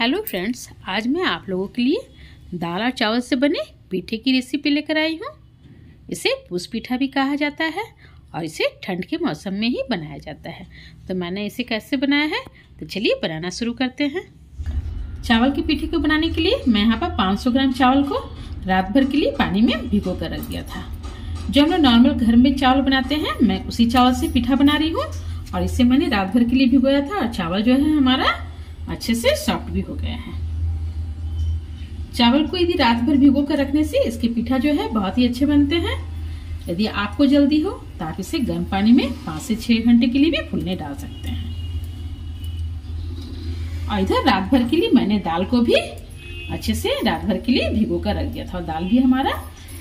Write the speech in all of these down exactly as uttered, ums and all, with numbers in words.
Hello friends, आज मैं आप लोगों के लिए दाल और चावल से बने पीठे की रेसिपी लेकर आई हूँ। इसे पूस पीठा भी कहा जाता है और इसे ठंड के मौसम में ही बनाया जाता है। तो मैंने इसे कैसे बनाया है, तो चलिए बनाना शुरू करते हैं। चावल के पीठे को बनाने के लिए मैं यहाँ पर पाँच सौ ग्राम चावल को रात भर के लिए पानी में भिगो कर रख दिया था। जो हम लोग नॉर्मल घर में चावल बनाते हैं, मैं उसी चावल से पीठा बना रही हूँ और इसे मैंने रात भर के लिए भिगोया था। और चावल जो है हमारा अच्छे से सॉफ्ट भी हो गया है। चावल को यदि रात भर भिगो कर रखने से इसके पीठा जो है बहुत ही अच्छे बनते हैं। यदि आपको जल्दी हो तो आप इसे गर्म पानी में पाँच से छः घंटे के लिए भी फूलने डाल सकते हैं। और इधर रात भर के लिए मैंने दाल को भी अच्छे से रात भर के लिए भिगो कर रख दिया था और दाल भी हमारा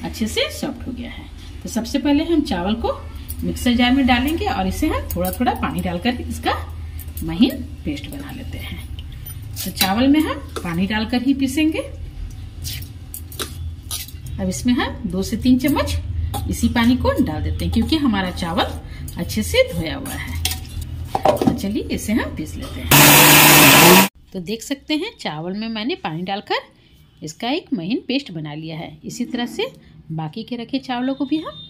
अच्छे से सॉफ्ट हो गया है। तो सबसे पहले हम चावल को मिक्सर जार में डालेंगे और इसे हम थोड़ा थोड़ा पानी डालकर इसका महीन पेस्ट बना लेते हैं। तो चावल में हम पानी डालकर ही पीसेंगे। अब इसमें हम दो से तीन चम्मच इसी पानी को डाल देते हैं, क्योंकि हमारा चावल अच्छे से धोया हुआ है। तो चलिए इसे हम पीस लेते हैं। तो देख सकते हैं चावल में मैंने पानी डालकर इसका एक महीन पेस्ट बना लिया है। इसी तरह से बाकी के रखे चावलों को भी हम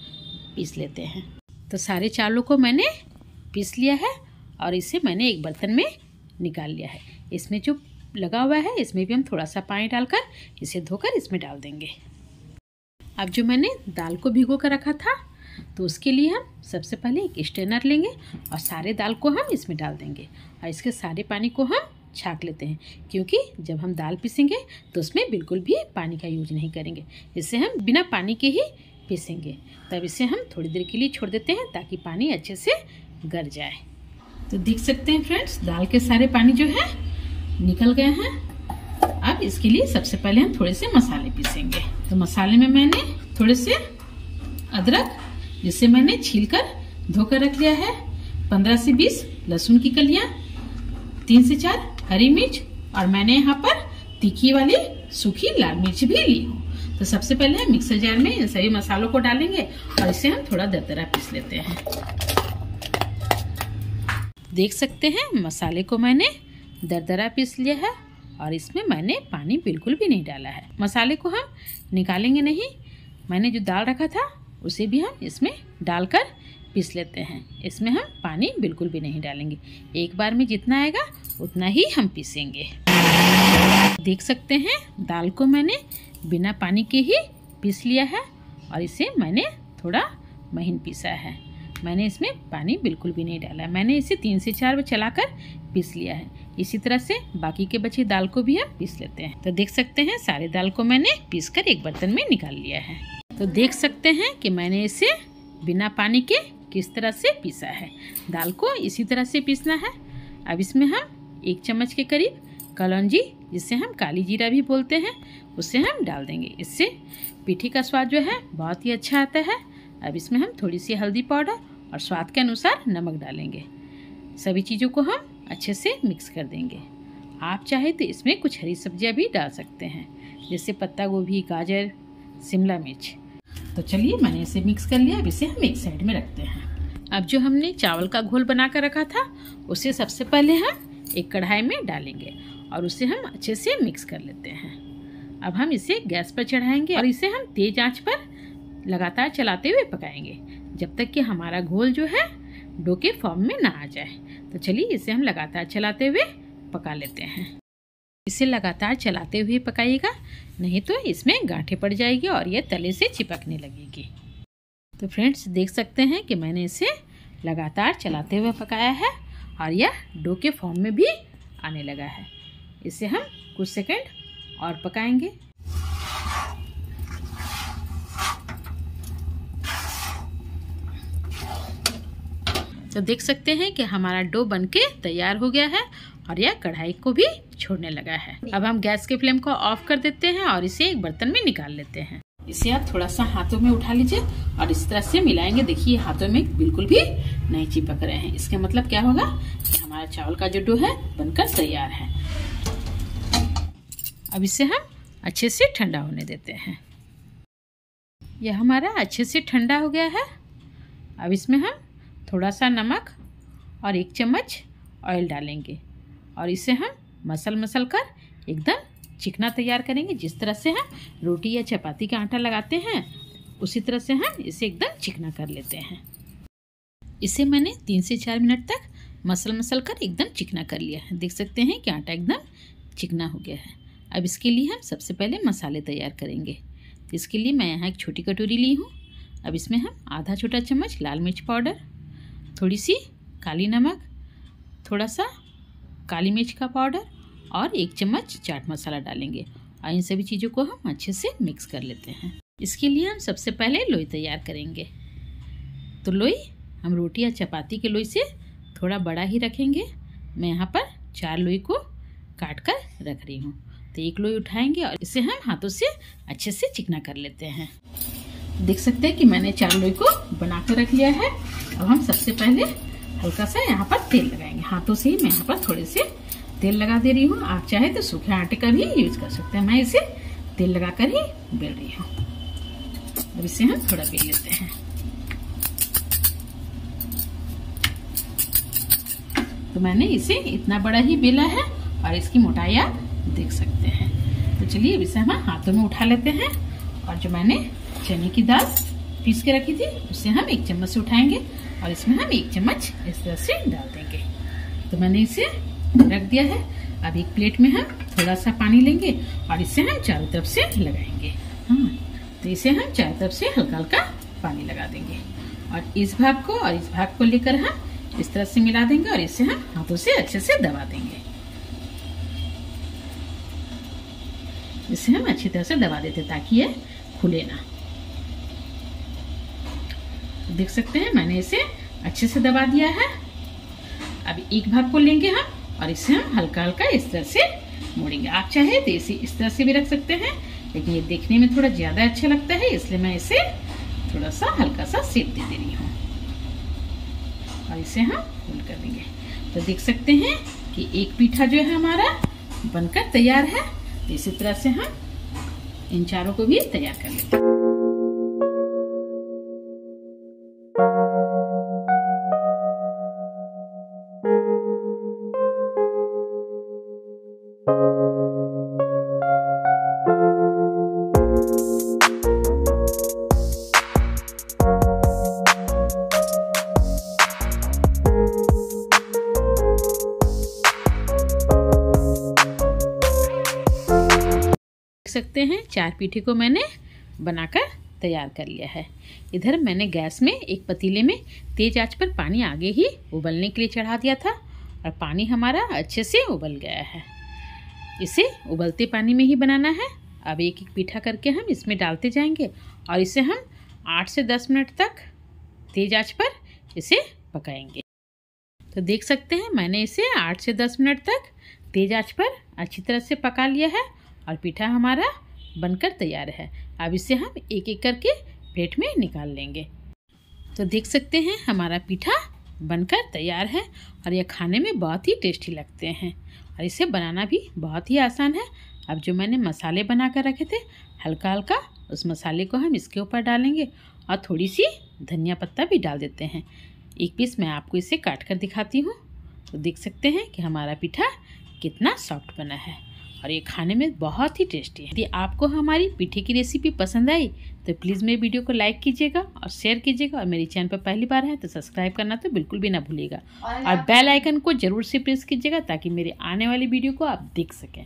पीस लेते हैं। तो सारे चावलों को मैंने पीस लिया है और इसे मैंने एक बर्तन में निकाल लिया है। इसमें जो लगा हुआ है इसमें भी हम थोड़ा सा पानी डालकर इसे धोकर इसमें डाल देंगे। अब जो मैंने दाल को भिगो कर रखा था, तो उसके लिए हम सबसे पहले एक स्ट्रेनर लेंगे और सारे दाल को हम इसमें डाल देंगे और इसके सारे पानी को हम छाँक लेते हैं, क्योंकि जब हम दाल पीसेंगे तो उसमें बिल्कुल भी पानी का यूज नहीं करेंगे। इससे हम बिना पानी के ही पीसेंगे। तब इसे हम थोड़ी देर के लिए छोड़ देते हैं ताकि पानी अच्छे से गल जाए। तो देख सकते हैं फ्रेंड्स, दाल के सारे पानी जो है निकल गए हैं। अब इसके लिए सबसे पहले हम थोड़े से मसाले पीसेंगे। तो मसाले में मैंने थोड़े से अदरक, जिसे मैंने छीलकर धोकर रख लिया है, पंद्रह से बीस लहसुन की कलियां, तीन से चार हरी मिर्च और मैंने यहाँ पर तीखी वाली सूखी लाल मिर्च भी ली हूँ। तो सबसे पहले हम मिक्सर जार में इन सभी मसालों को डालेंगे और इसे हम थोड़ा दरदरा पीस लेते हैं। देख सकते हैं मसाले को मैंने दरदरा पीस लिया है और इसमें मैंने पानी बिल्कुल भी नहीं डाला है। मसाले को हम निकालेंगे नहीं, मैंने जो दाल रखा था उसे भी हम इसमें डालकर पीस लेते हैं। इसमें हम पानी बिल्कुल भी नहीं डालेंगे। एक बार में जितना आएगा उतना ही हम पीसेंगे। देख सकते हैं दाल को मैंने बिना पानी के ही पीस लिया है और इसे मैंने थोड़ा महीन पीसा है। मैंने इसमें पानी बिल्कुल भी नहीं डाला है। मैंने इसे तीन से चार बार चलाकर पीस लिया है। इसी तरह से बाकी के बचे दाल को भी हम पीस लेते हैं। तो देख सकते हैं सारे दाल को मैंने पीसकर एक बर्तन में निकाल लिया है। तो देख सकते हैं कि मैंने इसे बिना पानी के किस तरह से पीसा है। दाल को इसी तरह से पीसना है। अब इसमें हम एक चम्मच के करीब कलौंजी, जिसे हम काली जीरा भी बोलते हैं, उसे हम डाल देंगे। इससे पीठे का स्वाद जो है बहुत ही अच्छा आता है। अब इसमें हम थोड़ी सी हल्दी पाउडर और स्वाद के अनुसार नमक डालेंगे। सभी चीज़ों को हम अच्छे से मिक्स कर देंगे। आप चाहे तो इसमें कुछ हरी सब्जियां भी डाल सकते हैं, जैसे पत्ता गोभी, गाजर, शिमला मिर्च। तो चलिए मैंने इसे मिक्स कर लिया। अब इसे हम एक साइड में रखते हैं। अब जो हमने चावल का घोल बना कर रखा था उसे सबसे पहले हम एक कढ़ाई में डालेंगे और उसे हम अच्छे से मिक्स कर लेते हैं। अब हम इसे गैस पर चढ़ाएंगे और इसे हम तेज आंच पर लगातार चलाते हुए पकाएंगे, जब तक कि हमारा घोल जो है डो के फॉर्म में ना आ जाए। तो चलिए इसे हम लगातार चलाते हुए पका लेते हैं। इसे लगातार चलाते हुए पकाइएगा, नहीं तो इसमें गांठे पड़ जाएगी और यह तले से चिपकने लगेगी। तो फ्रेंड्स, देख सकते हैं कि मैंने इसे लगातार चलाते हुए पकाया है और यह डो के फॉर्म में भी आने लगा है। इसे हम कुछ सेकंड और पकाएंगे। तो देख सकते हैं कि हमारा डो बनके तैयार हो गया है और यह कढ़ाई को भी छोड़ने लगा है। अब हम गैस के फ्लेम को ऑफ कर देते हैं और इसे एक बर्तन में निकाल लेते हैं। इसे आप थोड़ा सा हाथों में उठा लीजिए और इस तरह से मिलाएंगे। देखिए हाथों में बिल्कुल भी नहीं चिपक रहे हैं। इसका मतलब क्या होगा कि हमारा चावल का जो डो है बनकर तैयार है। अब इसे हम अच्छे से ठंडा होने देते हैं। यह हमारा अच्छे से ठंडा हो गया है। अब इसमें हम थोड़ा सा नमक और एक चम्मच ऑयल डालेंगे और इसे हम मसल मसल कर एकदम चिकना तैयार करेंगे। जिस तरह से हम रोटी या चपाती का आटा लगाते हैं उसी तरह से हम इसे एकदम चिकना कर लेते हैं। इसे मैंने तीन से चार मिनट तक मसल मसल कर एकदम चिकना कर लिया है। देख सकते हैं कि आटा एकदम चिकना हो गया है। अब इसके लिए हम सबसे पहले मसाले तैयार करेंगे। इसके लिए मैं यहाँ एक छोटी कटोरी ली हूँ। अब इसमें हम आधा छोटा चम्मच लाल मिर्च पाउडर, थोड़ी सी काली नमक, थोड़ा सा काली मिर्च का पाउडर और एक चम्मच चाट मसाला डालेंगे और इन सभी चीज़ों को हम अच्छे से मिक्स कर लेते हैं। इसके लिए हम सबसे पहले लोई तैयार करेंगे। तो लोई हम रोटी या चपाती के लोई से थोड़ा बड़ा ही रखेंगे। मैं यहाँ पर चार लोई को काट कर रख रही हूँ। तो एक लोई उठाएंगे और इसे हम हाथों से अच्छे से चिकना कर लेते हैं। देख सकते हैं कि मैंने चार लोई को बना कर रख लिया है। अब हम सबसे पहले हल्का सा यहाँ पर तेल लगाएंगे। हाथों से ही मैं यहाँ पर थोड़े से तेल लगा दे रही हूँ। आप चाहे तो सूखे आटे का भी यूज कर सकते हैं। मैं इसे तेल लगा कर ही बेल रही हूँ। अब इसे हम थोड़ा बेल लेते हैं। तो मैंने इसे इतना बड़ा ही बेला है और इसकी मोटाई आप देख सकते हैं। तो चलिए अब इसे हम हाथों में उठा लेते हैं। और जो मैंने चने की दाल पीस के रखी थी उसे हम एक चम्मच से उठाएंगे और इसमें हम एक चम्मच इस तरह से डाल देंगे। तो मैंने इसे रख दिया है। अब एक प्लेट में हम थोड़ा सा पानी लेंगे और इसे हम चारों तरफ से लगाएंगे। हाँ, तो इसे हम चारों तरफ से हल्का हल्का पानी लगा देंगे और इस भाग को और इस भाग को लेकर हम इस तरह से मिला देंगे और इसे हम हाथों से अच्छे से दबा देंगे। इसे हम अच्छी तरह से दबा देते ताकि ये खुले ना। देख सकते हैं मैंने इसे अच्छे से दबा दिया है। अब एक भाग को लेंगे हम और इसे हम हल्का हल्का इस तरह से मोड़ेंगे। आप चाहे तो इसे इस तरह से भी रख सकते हैं, लेकिन ये देखने में थोड़ा ज्यादा अच्छा लगता है, इसलिए मैं इसे थोड़ा सा हल्का सा सेक दे दे रही हूँ और इसे हम रोल कर देंगे। तो देख सकते हैं कि एक पीठा जो है हमारा बनकर तैयार है। तो इसी तरह से हम इन चारों को भी तैयार कर लेते हैं। सकते हैं चार पीठे को मैंने बनाकर तैयार कर लिया है। इधर मैंने गैस में एक पतीले में तेज आंच पर पानी आगे ही उबलने के लिए चढ़ा दिया था और पानी हमारा अच्छे से उबल गया है। इसे उबलते पानी में ही बनाना है। अब एक एक पीठा करके हम इसमें डालते जाएंगे और इसे हम आठ से दस मिनट तक तेज आंच पर इसे पकाएंगे। तो देख सकते हैं मैंने इसे आठ से दस मिनट तक तेज आंच पर अच्छी तरह से पका लिया है और पीठा हमारा बनकर तैयार है। अब इसे हम एक एक करके प्लेट में निकाल लेंगे। तो देख सकते हैं हमारा पीठा बनकर तैयार है और यह खाने में बहुत ही टेस्टी लगते हैं और इसे बनाना भी बहुत ही आसान है। अब जो मैंने मसाले बना कर रखे थे हल्का हल्का उस मसाले को हम इसके ऊपर डालेंगे और थोड़ी सी धनिया पत्ता भी डाल देते हैं। एक पीस मैं आपको इसे काट कर दिखाती हूँ। तो देख सकते हैं कि हमारा पीठा कितना सॉफ्ट बना है और ये खाने में बहुत ही टेस्टी है। यदि आपको हमारी पीठे की रेसिपी पसंद आई तो प्लीज़ मेरे वीडियो को लाइक कीजिएगा और शेयर कीजिएगा और मेरे चैनल पर पहली बार है तो सब्सक्राइब करना तो बिल्कुल भी ना भूलिएगा और बेल आइकन को जरूर से प्रेस कीजिएगा ताकि मेरे आने वाली वीडियो को आप देख सकें।